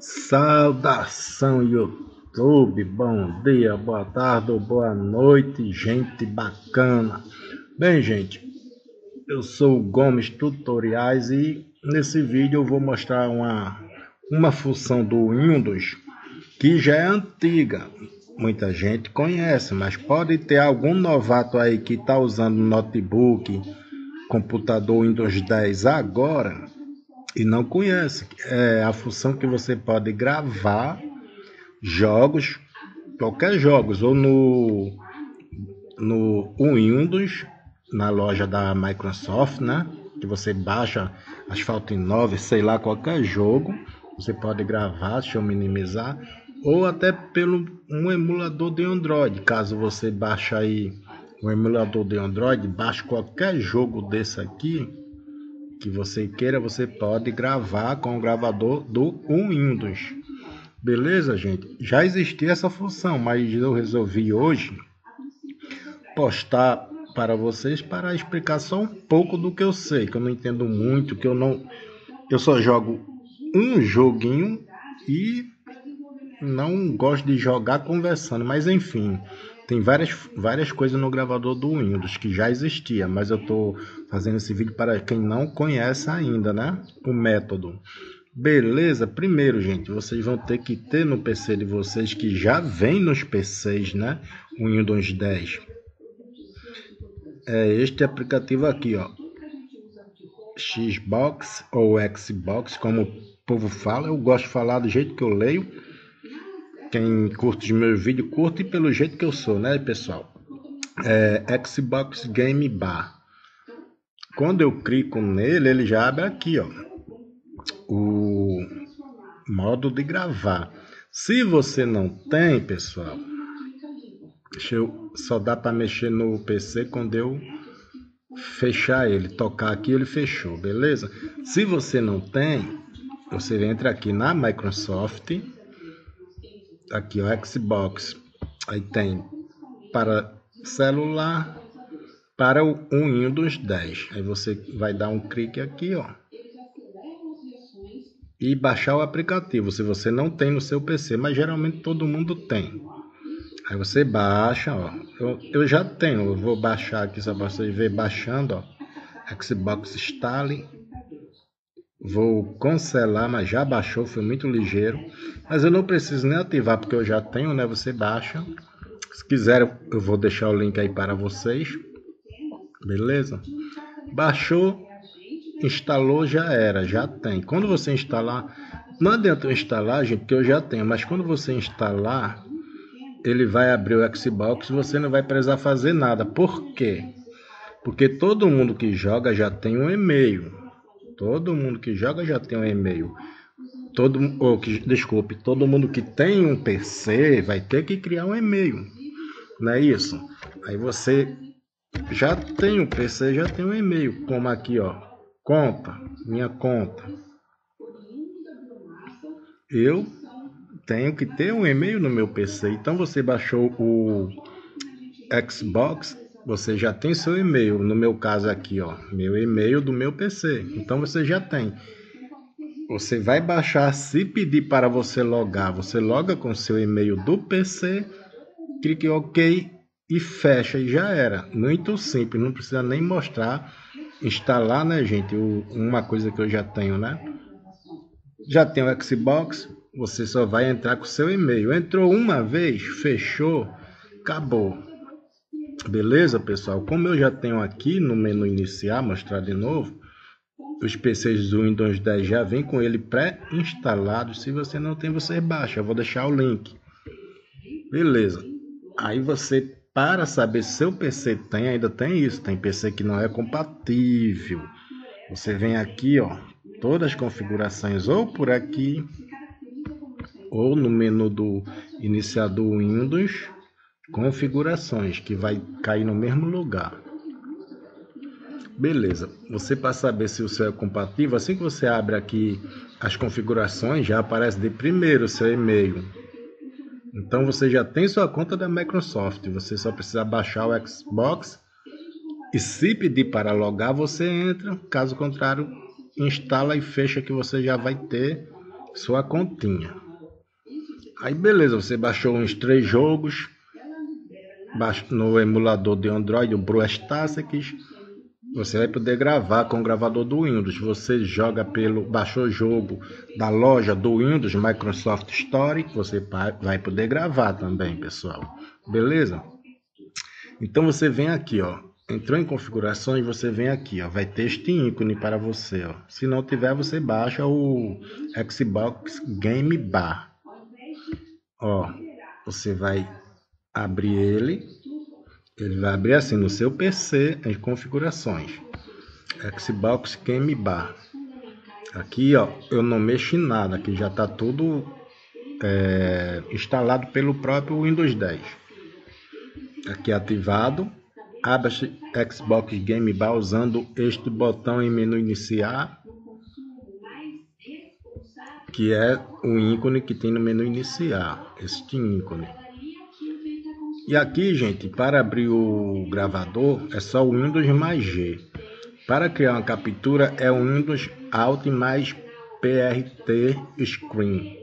Saudação, YouTube, bom dia, boa tarde ou boa noite, gente bacana. Bem, gente, eu sou o Gomes Tutoriais e nesse vídeo eu vou mostrar uma função do Windows que já é antiga. Muita gente conhece, mas pode ter algum novato aí que está usando notebook, computador Windows 10 agora e não conhece. É a função que você pode gravar jogos, qualquer jogos, ou no Windows, na loja da Microsoft, né? Que você baixa Asphalt 9, sei lá, qualquer jogo, você pode gravar, deixa eu minimizar, ou até pelo um emulador de Android, caso você baixe aí um emulador de Android, baixe qualquer jogo desse aqui, que você queira, você pode gravar com o gravador do Windows. Beleza, gente? Já existia essa função, mas eu resolvi hoje postar para vocês para explicar só um pouco do que eu sei, que eu não entendo muito, que eu só jogo um joguinho e não gosto de jogar conversando, mas enfim, tem várias coisas no gravador do Windows que já existia, mas eu estou fazendo esse vídeo para quem não conhece ainda, né? O método. Beleza? Primeiro, gente, vocês vão ter que ter no PC de vocês, que já vem nos PCs, né? O Windows 10. É este aplicativo aqui, ó. Xbox ou Xbox, como o povo fala. Eu gosto de falar do jeito que eu leio. Quem curte os meus vídeos, curte pelo jeito que eu sou, né, pessoal? É Xbox Game Bar. Quando eu clico nele, ele já abre aqui, ó, o modo de gravar. Se você não tem, pessoal, só dá para mexer no PC quando eu fechar ele. Tocar aqui, ele fechou, beleza? Se você não tem, você entra aqui na Microsoft. Aqui, ó, Xbox, aí tem para celular, para o Windows 10, aí você vai dar um clique aqui, ó, e baixar o aplicativo, se você não tem no seu PC, mas geralmente todo mundo tem. Aí você baixa, ó, eu já tenho, eu vou baixar aqui só para vocês verem, baixando, ó, Xbox Install. Vou cancelar, mas já baixou, foi muito ligeiro. Mas eu não preciso nem ativar, porque eu já tenho, né? Você baixa. Se quiser, eu vou deixar o link aí para vocês. Beleza? Baixou, instalou, já era, já tem. Quando você instalar... Não adianta eu instalar, gente, porque eu já tenho. Mas quando você instalar, ele vai abrir o Xbox e você não vai precisar fazer nada. Por quê? Porque todo mundo que joga já tem um e-mail. Todo mundo que joga já tem um e-mail. Todo mundo que tem um PC vai ter que criar um e-mail. Não é isso? Aí você já tem um PC, já tem um e-mail. Como aqui, ó. Conta. Minha conta. Eu tenho que ter um e-mail no meu PC. Então você baixou o Xbox... Você já tem seu e-mail, no meu caso aqui, ó, meu e-mail do meu PC, então você já tem. Você vai baixar, se pedir para você logar, você loga com seu e-mail do PC, clique OK e fecha e já era. Muito simples, não precisa nem mostrar, instalar, né, gente, uma coisa que eu já tenho, né? Já tem o Xbox, você só vai entrar com seu e-mail. Entrou uma vez, fechou, acabou. Beleza, pessoal? Como eu já tenho aqui no menu iniciar, mostrar de novo, os PCs do Windows 10 já vem com ele pré-instalado. Se você não tem, você baixa. Eu vou deixar o link. Beleza. Aí você, para saber se seu PC tem, ainda tem isso. Tem PC que não é compatível. Você vem aqui, ó, todas as configurações, ou por aqui, ou no menu do iniciar do Windows. Configurações, que vai cair no mesmo lugar. Beleza, você, para saber se o seu é compatível, assim que você abre aqui as configurações, já aparece de primeiro o seu e-mail. Então você já tem sua conta da Microsoft, você só precisa baixar o Xbox e, se pedir para logar, você entra, caso contrário, instala e fecha, que você já vai ter sua continha. Aí beleza, você baixou uns 3 jogos no emulador de Android, o BlueStacks. Você vai poder gravar com o gravador do Windows. Você joga pelo, baixou o jogo da loja do Windows, Microsoft Store, você vai poder gravar também, pessoal. Beleza? Então você vem aqui, ó. Entrou em configurações, você vem aqui, ó. Vai ter este ícone para você, ó. Se não tiver, você baixa o Xbox Game Bar. Ó, você vai abrir ele. Ele vai abrir assim no seu PC, as configurações, Xbox Game Bar. Aqui, ó, eu não mexo em nada, aqui já está tudo instalado pelo próprio Windows 10. Aqui ativado, abra Xbox Game Bar usando este botão em menu iniciar, que é o ícone que tem no menu iniciar, este ícone. E aqui, gente, para abrir o gravador é só o Windows mais G. Para criar uma captura é o Windows Alt mais PRT Screen.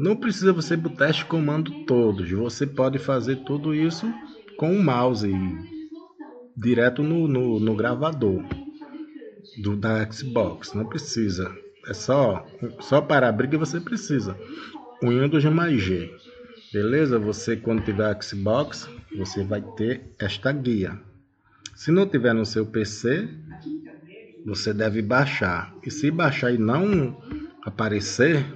Não precisa você botar esse comando todos. Você pode fazer tudo isso com o mouse direto no gravador da Xbox. Não precisa. É só para abrir que você precisa. O Windows mais G. Beleza? Você, quando tiver Xbox, você vai ter esta guia. Se não tiver no seu PC, você deve baixar. E se baixar e não aparecer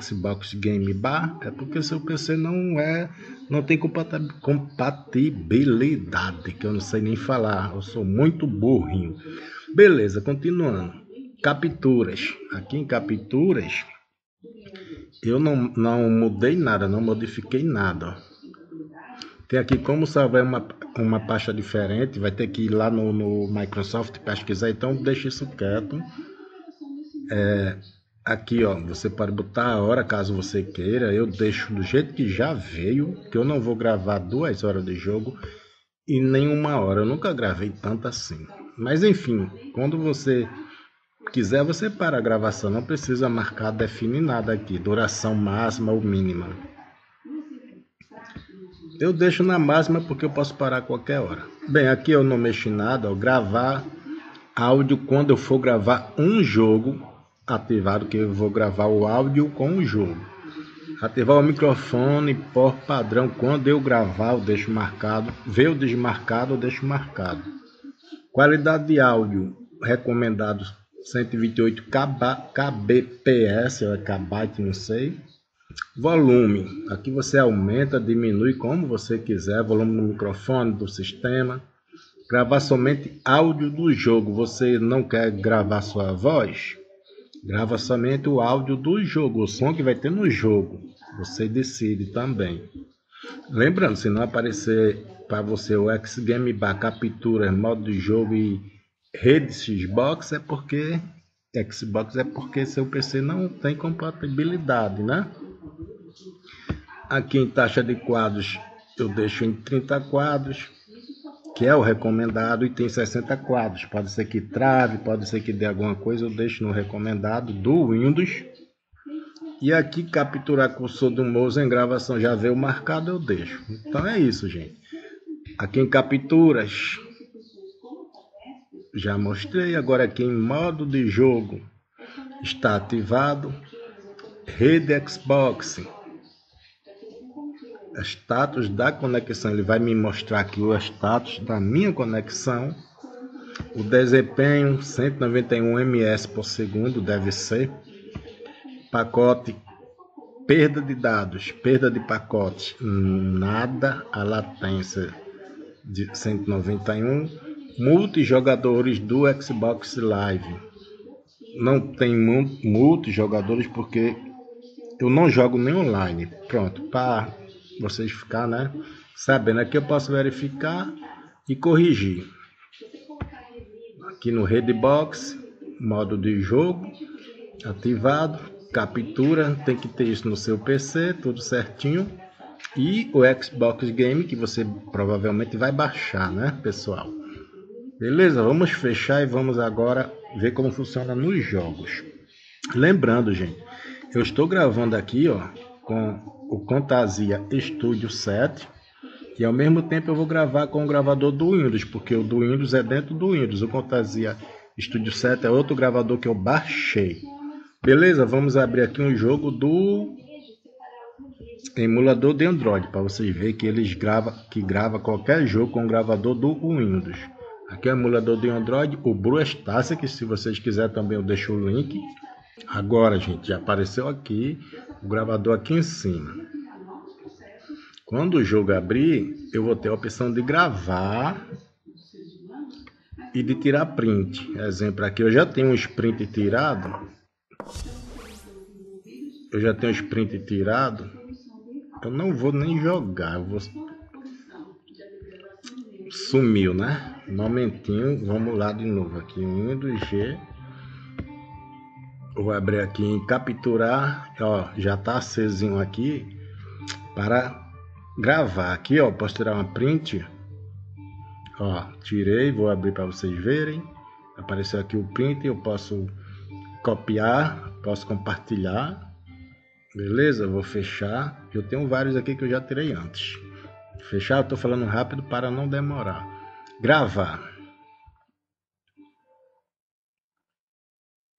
Xbox Game Bar, é porque seu PC não tem compatibilidade, que eu não sei nem falar. Eu sou muito burrinho. Beleza, continuando. Capturas. Aqui em capturas, eu não mudei nada, não modifiquei nada. Tem aqui como salvar uma pasta diferente. Vai ter que ir lá no Microsoft pesquisar, então deixa isso quieto. Aqui, ó, você pode botar a hora caso você queira. Eu deixo do jeito que já veio, que eu não vou gravar 2 horas de jogo e nem 1 hora. Eu nunca gravei tanto assim. Mas enfim, quando você quiser, você para a gravação, não precisa marcar, definir nada aqui, duração máxima ou mínima. Eu deixo na máxima porque eu posso parar a qualquer hora. Bem, aqui eu não mexo em nada, ó, gravar áudio quando eu for gravar um jogo, ativado que eu vou gravar o áudio com o jogo. Ativar o microfone por padrão, quando eu gravar eu deixo marcado, ver o desmarcado eu deixo marcado. Qualidade de áudio, recomendados 128 kbps, ou kbyte, não sei. Volume, aqui você aumenta, diminui como você quiser. Volume do microfone, do sistema. Gravar somente áudio do jogo. Você não quer gravar sua voz? Grava somente o áudio do jogo, o som que vai ter no jogo. Você decide também. Lembrando, se não aparecer para você o X-Game Bar, captura, modo de jogo e rede Xbox, é porque seu PC não tem compatibilidade, né? Aqui em taxa de quadros eu deixo em 30 quadros, que é o recomendado, e tem 60 quadros. Pode ser que trave, pode ser que dê alguma coisa, eu deixo no recomendado do Windows. E aqui capturar cursor do mouse em gravação, já veio marcado, eu deixo. Então é isso, gente. Aqui em capturas já mostrei. Agora aqui em modo de jogo está ativado. Rede Xbox. Status da conexão. Ele vai me mostrar aqui o status da minha conexão. O desempenho 191 ms por segundo deve ser. Pacote. Perda de dados. Perda de pacotes. Nada. A latência de 191. Multijogadores do Xbox Live, não tem multijogadores porque eu não jogo nem online. Pronto, para vocês ficar, né, sabendo. Aqui eu posso verificar e corrigir. Aqui no Redbox, modo de jogo ativado, captura, tem que ter isso no seu PC, tudo certinho. E o Xbox Game, que você provavelmente vai baixar, né, pessoal? Beleza, vamos fechar e vamos agora ver como funciona nos jogos. Lembrando, gente, eu estou gravando aqui, ó, com o Camtasia Studio 7 e ao mesmo tempo eu vou gravar com o gravador do Windows, porque o do Windows é dentro do Windows. O Camtasia Studio 7 é outro gravador que eu baixei. Beleza? Vamos abrir aqui um jogo do emulador de Android para vocês verem que eles grava qualquer jogo com o gravador do Windows. Aqui é o emulador de Android, o BlueStacks, que se vocês quiserem também eu deixo o link. Agora, gente, já apareceu aqui o gravador aqui em cima. Quando o jogo abrir, eu vou ter a opção de gravar e de tirar print. Exemplo, aqui eu já tenho um print tirado. Eu já tenho os print tirado. Eu não vou nem jogar. Eu vou... Sumiu, né? Um momentinho. Vamos lá de novo aqui. Windows G. Vou abrir aqui em capturar. Ó, já tá acesinho aqui para gravar. Aqui, ó, posso tirar uma print. Ó, tirei. Vou abrir para vocês verem. Apareceu aqui o print. Eu posso copiar, posso compartilhar. Beleza? Vou fechar. Eu tenho vários aqui que eu já tirei antes. Fechar, eu tô falando rápido para não demorar. Gravar.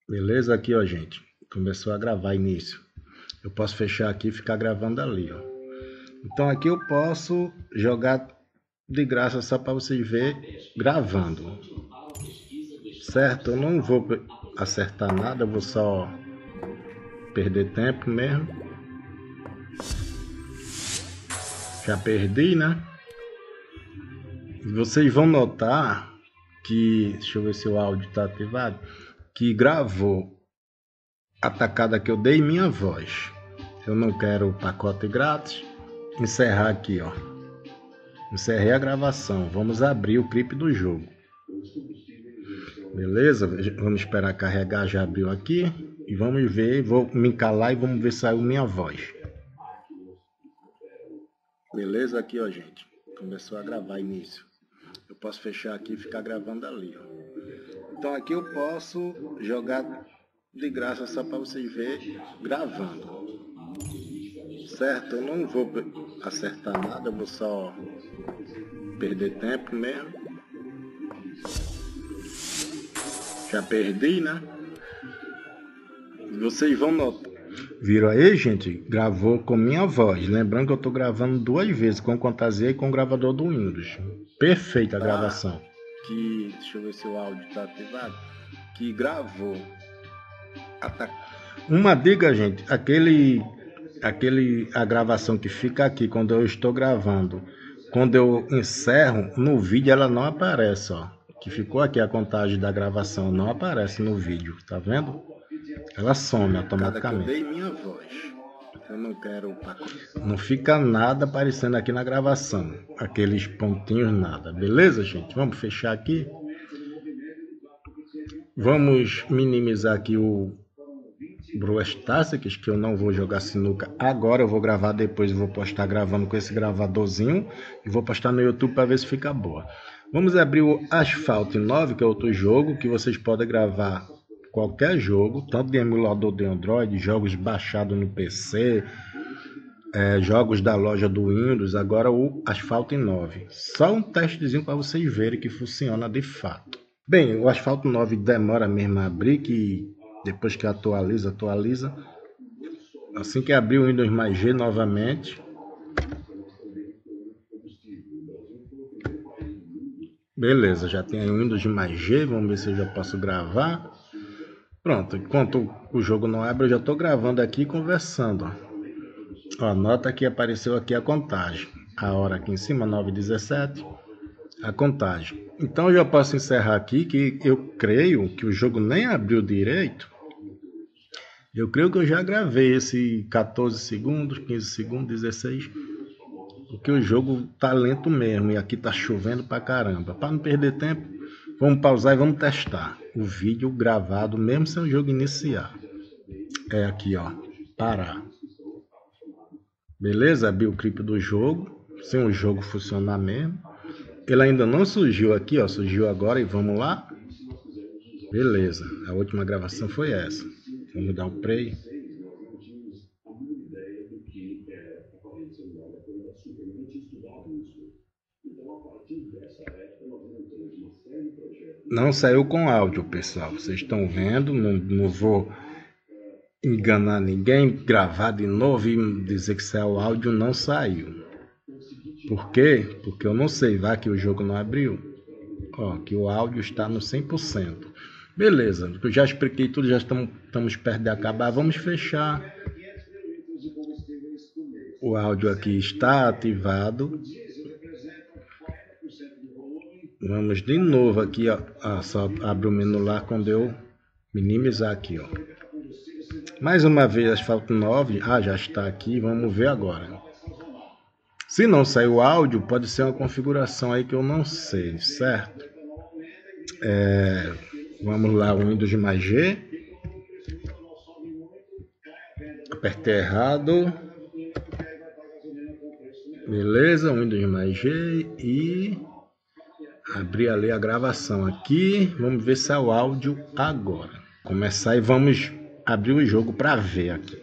Beleza? Aqui, ó, gente. Começou a gravar, início. Eu posso fechar aqui e ficar gravando ali, ó. Então aqui eu posso jogar de graça só para vocês verem gravando. Certo? Eu não vou acertar nada, eu vou só perder tempo mesmo. Já perdi, né? Vocês vão notar que, deixa eu ver se o áudio está ativado, que gravou a tacada que eu dei minha voz. Eu não quero o pacote grátis. Encerrar aqui, ó. Encerrei a gravação. Vamos abrir o clipe do jogo. Beleza? Vamos esperar carregar, já abriu aqui. E vamos ver, vou me calar e vamos ver se saiu minha voz. Beleza? Aqui, ó, gente. Começou a gravar, início. Eu posso fechar aqui e ficar gravando ali, ó. Então aqui eu posso jogar de graça só para vocês verem gravando. Certo? Eu não vou acertar nada, eu vou só perder tempo mesmo. Já perdi, né? Vocês vão notar. Viram aí, gente? Gravou com minha voz. Lembrando que eu tô gravando duas vezes, com o Camtasia e com o gravador do Windows. Perfeita a gravação. Que, deixa eu ver se o áudio tá ativado. Que gravou. Uma dica, gente. A gravação que fica aqui quando eu estou gravando. Quando eu encerro, no vídeo ela não aparece, ó. Que ficou aqui a contagem da gravação, não aparece no vídeo, tá vendo? Ela some automaticamente. Eu dei minha voz. Eu não quero... Não fica nada aparecendo aqui na gravação, aqueles pontinhos, nada. Beleza, gente? Vamos fechar aqui. Vamos minimizar aqui o BlueStacks, que eu não vou jogar sinuca agora, eu vou gravar depois, eu vou postar gravando com esse gravadorzinho e vou postar no YouTube para ver se fica boa. Vamos abrir o Asphalt 9, que é outro jogo que vocês podem gravar qualquer jogo, tanto de emulador de Android, jogos baixados no PC, jogos da loja do Windows, agora o Asphalt 9. Só um testezinho para vocês verem que funciona de fato. Bem, o Asphalt 9 demora mesmo a abrir, que depois que atualiza. Assim que abrir o Windows mais G novamente... Beleza, já tem aí o Windows mais G, vamos ver se eu já posso gravar. Pronto, enquanto o jogo não abre, eu já estou gravando aqui e conversando. Ó, nota que apareceu aqui a contagem. A hora aqui em cima, 9h17, a contagem. Então eu já posso encerrar aqui, que eu creio que o jogo nem abriu direito. Eu creio que eu já gravei esse 14 segundos, 15 segundos, 16 segundos. Porque o jogo tá lento mesmo e aqui tá chovendo pra caramba. Para não perder tempo, vamos pausar e vamos testar o vídeo gravado mesmo sem o jogo iniciar. É aqui, ó, parar. Beleza? Abri o clipe do jogo, sem o jogo funcionar mesmo. Ele ainda não surgiu aqui, ó, surgiu agora e vamos lá. Beleza, a última gravação foi essa. Vamos dar o play. Não saiu com áudio, pessoal. Vocês estão vendo, não vou enganar ninguém, gravar de novo e dizer que saiu o áudio, não saiu. Por quê? Porque eu não sei, vai que o jogo não abriu. Ó, que o áudio está no 100%. Beleza, eu já expliquei tudo, já estamos perto de acabar. Vamos fechar. O áudio aqui está ativado. Vamos de novo aqui, ó. Ah, só abre o menu lá quando eu minimizar aqui, ó. Mais uma vez, Asphalt 9. Ah, já está aqui. Vamos ver agora. Se não sair o áudio, pode ser uma configuração aí que eu não sei, certo? Vamos lá, Windows mais G. Apertei errado. Beleza, Windows mais G e... abrir ali a gravação aqui. Vamos ver se é o áudio agora. Começar e vamos abrir o jogo para ver aqui.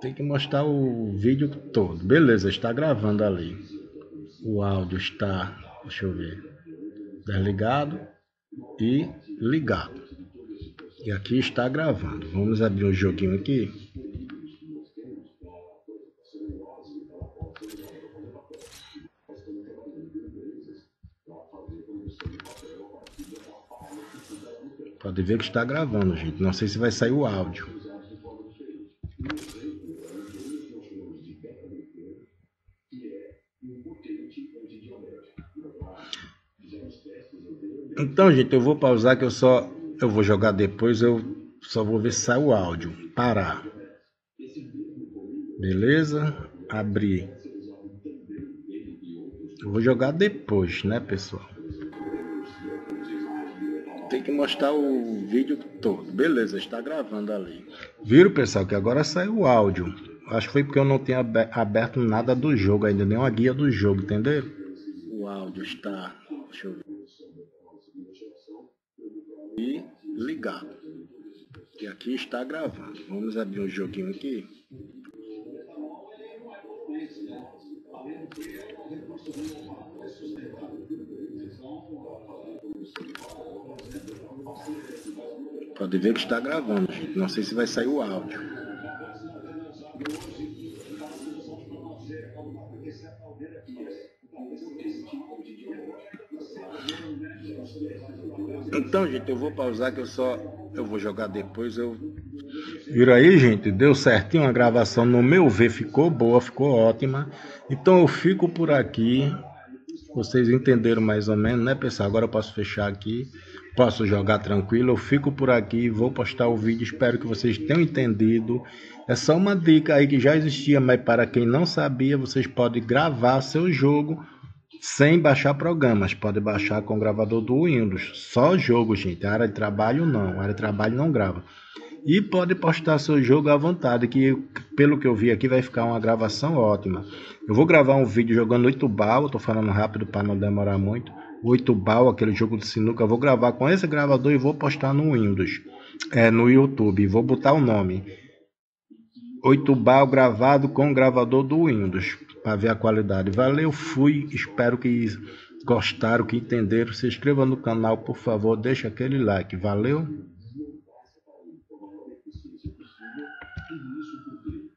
Tem que mostrar o vídeo todo. Beleza, está gravando ali. O áudio está, deixa eu ver, desligado e ligado. E aqui está gravando. Vamos abrir um joguinho aqui. Pode ver que está gravando, gente. Não sei se vai sair o áudio. Então, gente, eu vou pausar que eu vou jogar depois, eu só vou ver se sai o áudio. Parar. Beleza? Abrir. Eu vou jogar depois, né, pessoal? Tem que mostrar o vídeo todo. Beleza, está gravando ali. Viram, pessoal, que agora saiu o áudio. Acho que foi porque eu não tinha aberto nada do jogo ainda, nenhuma guia do jogo, entendeu? O áudio está... deixa eu ver. E ligado. E aqui está gravando. Vamos abrir um joguinho aqui. Pode ver que está gravando, gente. Não sei se vai sair o áudio. Então, gente, eu vou pausar que eu vou jogar depois. Viram aí, gente? Deu certinho a gravação. No meu ver, ficou boa, ficou ótima. Então eu fico por aqui. Vocês entenderam mais ou menos, né, pessoal? Agora eu posso fechar aqui, posso jogar tranquilo. Eu fico por aqui, vou postar o vídeo. Espero que vocês tenham entendido. É só uma dica aí que já existia, mas para quem não sabia, vocês podem gravar seu jogo sem baixar programas. Pode baixar com o gravador do Windows. Só jogo, gente. A área de trabalho não. A área de trabalho não grava. E pode postar seu jogo à vontade, que pelo que eu vi aqui vai ficar uma gravação ótima. Eu vou gravar um vídeo jogando 8 ball, estou falando rápido para não demorar muito. 8 ball, aquele jogo de sinuca, eu vou gravar com esse gravador e vou postar no Windows, no YouTube. Vou botar o nome 8 ball gravado com o gravador do Windows, para ver a qualidade. Valeu, fui, espero que gostaram, que entenderam. Se inscreva no canal, por favor, deixa aquele like, valeu. Tudo isso por quê?